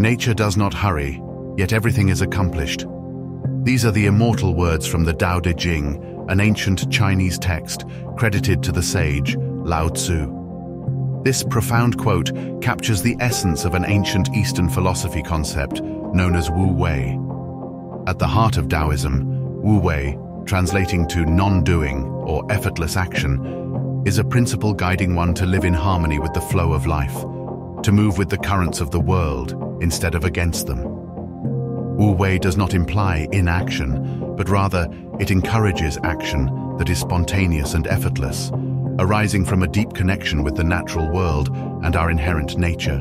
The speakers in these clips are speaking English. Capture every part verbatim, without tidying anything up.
Nature does not hurry, yet everything is accomplished. These are the immortal words from the Tao Te Ching, an ancient Chinese text credited to the sage Lao Tzu. This profound quote captures the essence of an ancient Eastern philosophy concept known as Wu Wei. At the heart of Taoism, Wu Wei, translating to non-doing or effortless action, is a principle guiding one to live in harmony with the flow of life, to move with the currents of the world instead of against them. Wu Wei does not imply inaction, but rather it encourages action that is spontaneous and effortless, arising from a deep connection with the natural world and our inherent nature.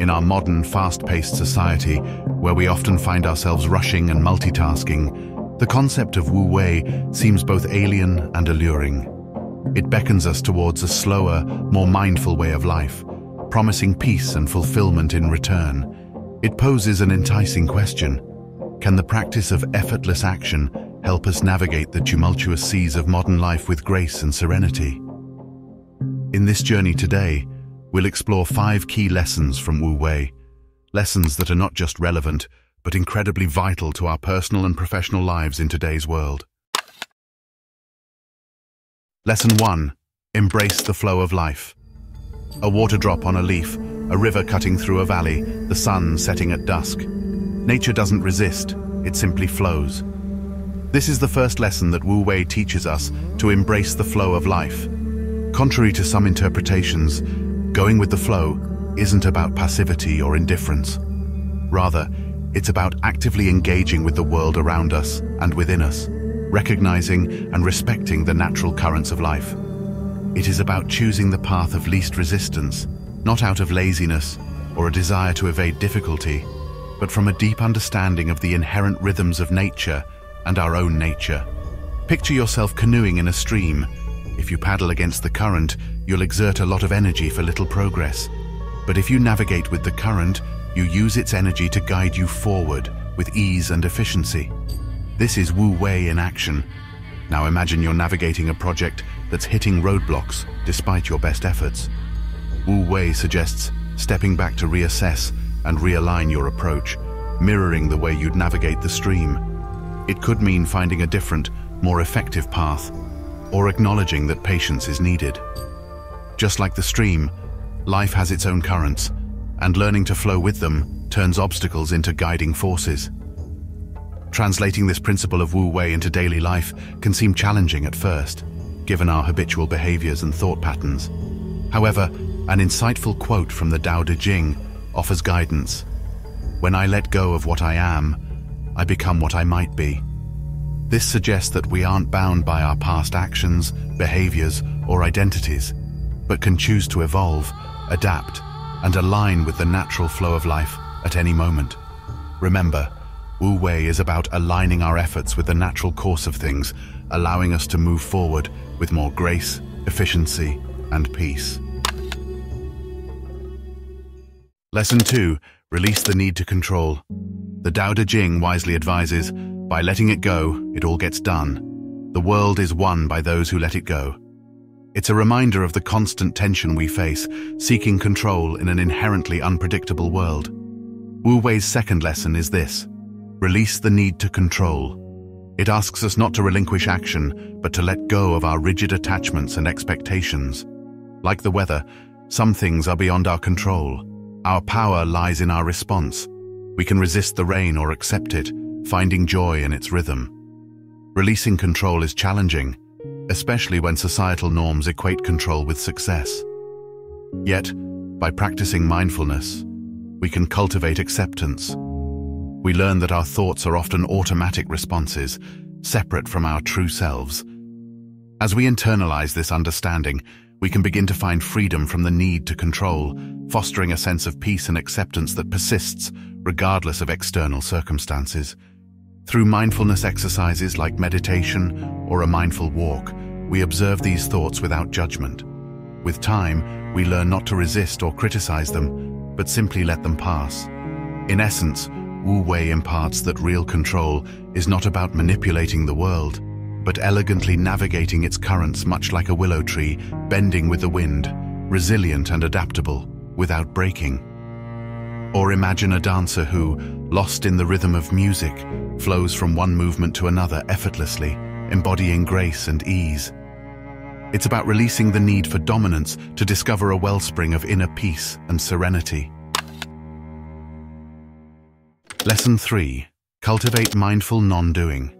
In our modern, fast-paced society, where we often find ourselves rushing and multitasking, the concept of Wu Wei seems both alien and alluring. It beckons us towards a slower, more mindful way of life, promising peace and fulfillment in return. It poses an enticing question: can the practice of effortless action help us navigate the tumultuous seas of modern life with grace and serenity? In this journey today, we'll explore five key lessons from Wu Wei, lessons that are not just relevant, but incredibly vital to our personal and professional lives in today's world. Lesson one, embrace the flow of life. A water drop on a leaf, a river cutting through a valley, the sun setting at dusk. Nature doesn't resist, it simply flows. This is the first lesson that Wu Wei teaches us: to embrace the flow of life. Contrary to some interpretations, going with the flow isn't about passivity or indifference. Rather, it's about actively engaging with the world around us and within us, recognizing and respecting the natural currents of life. It is about choosing the path of least resistance, not out of laziness or a desire to evade difficulty, but from a deep understanding of the inherent rhythms of nature and our own nature. Picture yourself canoeing in a stream. If you paddle against the current, you'll exert a lot of energy for little progress. But if you navigate with the current, you use its energy to guide you forward with ease and efficiency. This is Wu Wei in action. Now imagine you're navigating a project that's hitting roadblocks despite your best efforts. Wu Wei suggests stepping back to reassess and realign your approach, mirroring the way you'd navigate the stream. It could mean finding a different, more effective path, or acknowledging that patience is needed. Just like the stream, life has its own currents, and learning to flow with them turns obstacles into guiding forces. Translating this principle of Wu Wei into daily life can seem challenging at first, given our habitual behaviors and thought patterns. However, an insightful quote from the Tao Te Ching offers guidance: "When I let go of what I am, I become what I might be." This suggests that we aren't bound by our past actions, behaviors, or identities, but can choose to evolve, adapt, and align with the natural flow of life at any moment. Remember, Wu Wei is about aligning our efforts with the natural course of things, allowing us to move forward with more grace, efficiency, and peace. Lesson two, release the need to control. The Tao Te Ching wisely advises, by letting it go, it all gets done. The world is won by those who let it go. It's a reminder of the constant tension we face, seeking control in an inherently unpredictable world. Wu Wei's second lesson is this: release the need to control. It asks us not to relinquish action, but to let go of our rigid attachments and expectations. Like the weather, some things are beyond our control. Our power lies in our response. We can resist the rain or accept it, finding joy in its rhythm. Releasing control is challenging, especially when societal norms equate control with success. Yet, by practicing mindfulness, we can cultivate acceptance. We learn that our thoughts are often automatic responses, separate from our true selves. As we internalize this understanding, we can begin to find freedom from the need to control, fostering a sense of peace and acceptance that persists regardless of external circumstances. Through mindfulness exercises like meditation or a mindful walk, we observe these thoughts without judgment. With time, we learn not to resist or criticize them, but simply let them pass. In essence, Wu Wei imparts that real control is not about manipulating the world, but elegantly navigating its currents, much like a willow tree, bending with the wind, resilient and adaptable, without breaking. Or imagine a dancer who, lost in the rhythm of music, flows from one movement to another effortlessly, embodying grace and ease. It's about releasing the need for dominance to discover a wellspring of inner peace and serenity. Lesson three. Cultivate mindful non-doing.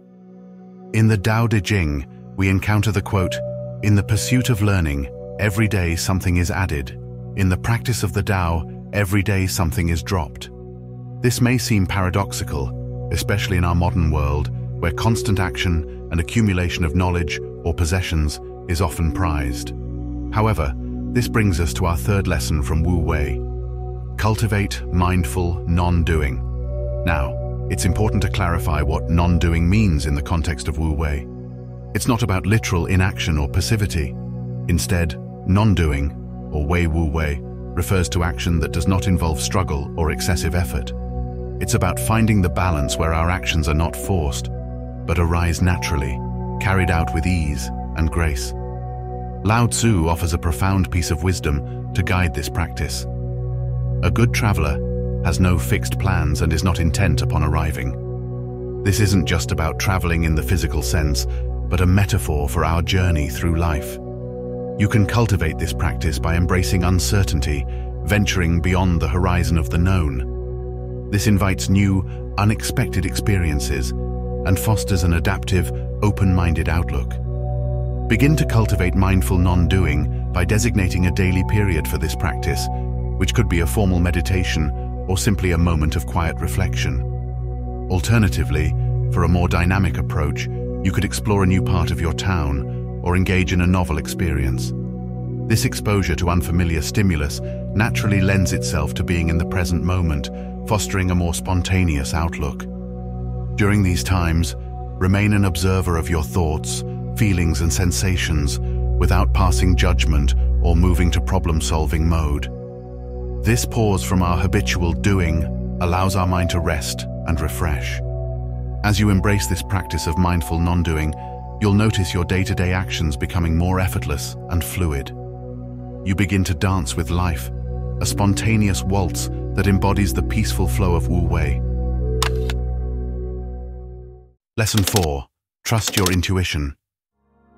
In the Tao Te Ching, we encounter the quote, "In the pursuit of learning, every day something is added. In the practice of the Tao, every day something is dropped." This may seem paradoxical, especially in our modern world, where constant action and accumulation of knowledge or possessions is often prized. However, this brings us to our third lesson from Wu Wei. Cultivate mindful non-doing. Now, it's important to clarify what non-doing means in the context of Wu Wei. It's not about literal inaction or passivity. Instead, non-doing, or Wei Wu Wei, refers to action that does not involve struggle or excessive effort. It's about finding the balance where our actions are not forced, but arise naturally, carried out with ease and grace. Lao Tzu offers a profound piece of wisdom to guide this practice. "A good traveler has no fixed plans and is not intent upon arriving." This isn't just about traveling in the physical sense, but a metaphor for our journey through life. You can cultivate this practice by embracing uncertainty, venturing beyond the horizon of the known. This invites new, unexpected experiences and fosters an adaptive, open-minded outlook. Begin to cultivate mindful non-doing by designating a daily period for this practice, which could be a formal meditation or simply a moment of quiet reflection. Alternatively, for a more dynamic approach, you could explore a new part of your town or engage in a novel experience. This exposure to unfamiliar stimulus naturally lends itself to being in the present moment, fostering a more spontaneous outlook. During these times, remain an observer of your thoughts, feelings and sensations without passing judgment or moving to problem-solving mode. This pause from our habitual doing allows our mind to rest and refresh. As you embrace this practice of mindful non-doing, you'll notice your day-to-day actions becoming more effortless and fluid. You begin to dance with life, a spontaneous waltz that embodies the peaceful flow of Wu Wei. Lesson four. Trust your intuition.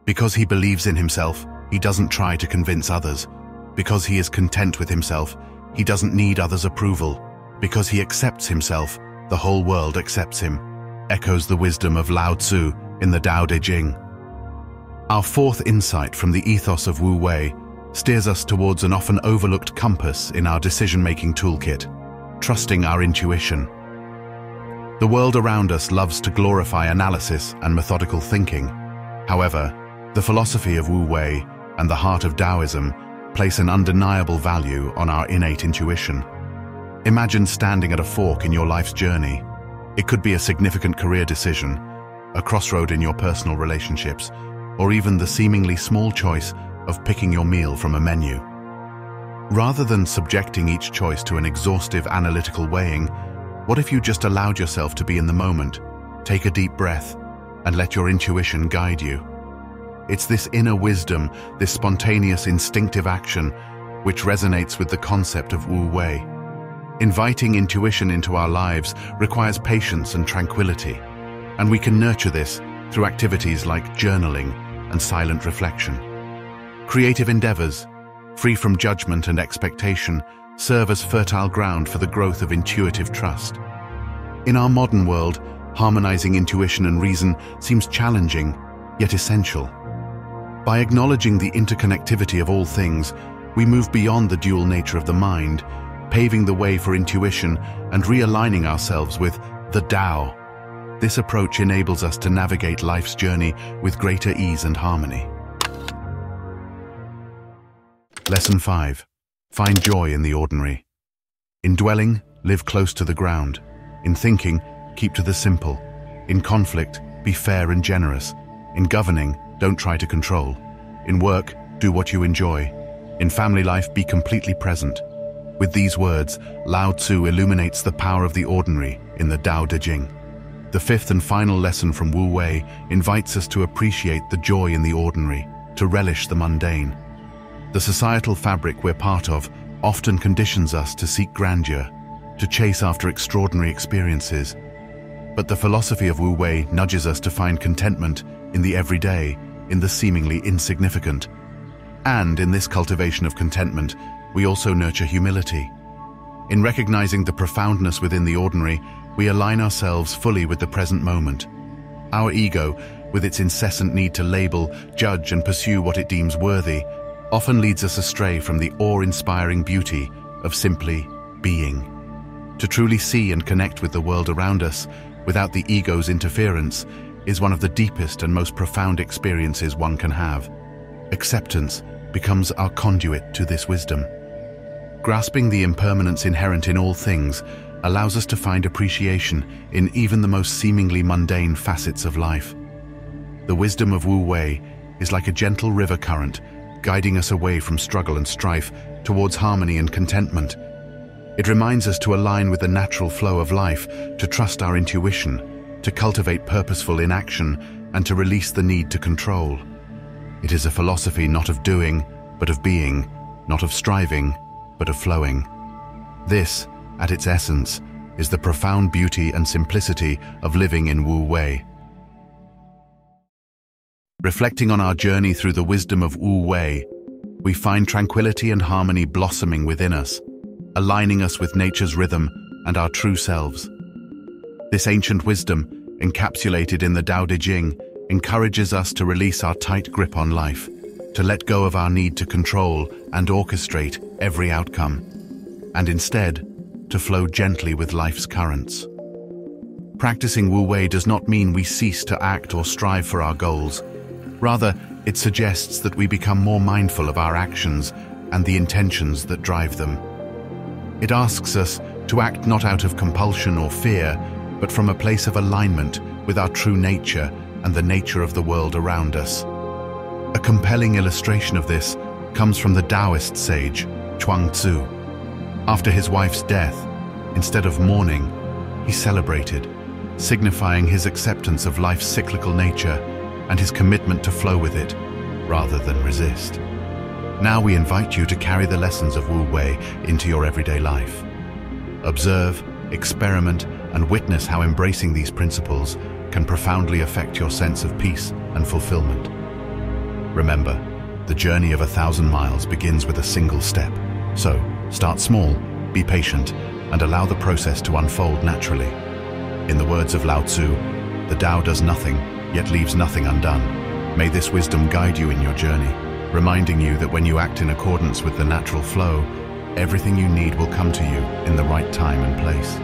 Because he believes in himself, he doesn't try to convince others. Because he is content with himself, he doesn't need others' approval. Because he accepts himself, the whole world accepts him, echoes the wisdom of Lao Tzu in the Tao Te Ching. Our fourth insight from the ethos of Wu Wei steers us towards an often overlooked compass in our decision-making toolkit, trusting our intuition. The world around us loves to glorify analysis and methodical thinking. However, the philosophy of Wu Wei and the heart of Taoism place an undeniable value on our innate intuition. Imagine standing at a fork in your life's journey. It could be a significant career decision, a crossroad in your personal relationships, or even the seemingly small choice of picking your meal from a menu. Rather than subjecting each choice to an exhaustive analytical weighing, what if you just allowed yourself to be in the moment, take a deep breath, and let your intuition guide you? It's this inner wisdom, this spontaneous instinctive action, which resonates with the concept of Wu Wei. Inviting intuition into our lives requires patience and tranquility, and we can nurture this through activities like journaling and silent reflection. Creative endeavors, free from judgment and expectation, serve as fertile ground for the growth of intuitive trust. In our modern world, harmonizing intuition and reason seems challenging, yet essential. By acknowledging the interconnectivity of all things, we move beyond the dual nature of the mind, paving the way for intuition and realigning ourselves with the Tao. This approach enables us to navigate life's journey with greater ease and harmony. Lesson five. Find joy in the ordinary. In dwelling, live close to the ground. In thinking, keep to the simple. In conflict, be fair and generous. In governing, don't try to control. In work, do what you enjoy. In family life, be completely present. With these words, Lao Tzu illuminates the power of the ordinary in the Tao Te Ching. The fifth and final lesson from Wu Wei invites us to appreciate the joy in the ordinary, to relish the mundane. The societal fabric we're part of often conditions us to seek grandeur, to chase after extraordinary experiences. But the philosophy of Wu Wei nudges us to find contentment in the everyday, in the seemingly insignificant. And in this cultivation of contentment, we also nurture humility. In recognizing the profoundness within the ordinary, we align ourselves fully with the present moment. Our ego, with its incessant need to label, judge, and pursue what it deems worthy, often leads us astray from the awe-inspiring beauty of simply being. To truly see and connect with the world around us, without the ego's interference, is one of the deepest and most profound experiences one can have. Acceptance becomes our conduit to this wisdom. Grasping the impermanence inherent in all things allows us to find appreciation in even the most seemingly mundane facets of life. The wisdom of Wu Wei is like a gentle river current, guiding us away from struggle and strife towards harmony and contentment. It reminds us to align with the natural flow of life, to trust our intuition, to cultivate purposeful inaction, and to release the need to control. It is a philosophy not of doing, but of being, not of striving, but of flowing. This, at its essence, is the profound beauty and simplicity of living in Wu Wei. Reflecting on our journey through the wisdom of Wu Wei, we find tranquility and harmony blossoming within us, aligning us with nature's rhythm and our true selves. This ancient wisdom, encapsulated in the Tao Te Ching, encourages us to release our tight grip on life, to let go of our need to control and orchestrate every outcome, and instead, to flow gently with life's currents. Practicing Wu Wei does not mean we cease to act or strive for our goals. Rather, it suggests that we become more mindful of our actions and the intentions that drive them. It asks us to act not out of compulsion or fear, but from a place of alignment with our true nature and the nature of the world around us. A compelling illustration of this comes from the Taoist sage, Chuang Tzu. After his wife's death, instead of mourning, he celebrated, signifying his acceptance of life's cyclical nature and his commitment to flow with it, rather than resist. Now we invite you to carry the lessons of Wu Wei into your everyday life. Observe, experiment, and witness how embracing these principles can profoundly affect your sense of peace and fulfillment. Remember, the journey of a thousand miles begins with a single step. So, start small, be patient, and allow the process to unfold naturally. In the words of Lao Tzu, "The Tao does nothing, yet leaves nothing undone." May this wisdom guide you in your journey, reminding you that when you act in accordance with the natural flow, everything you need will come to you in the right time and place.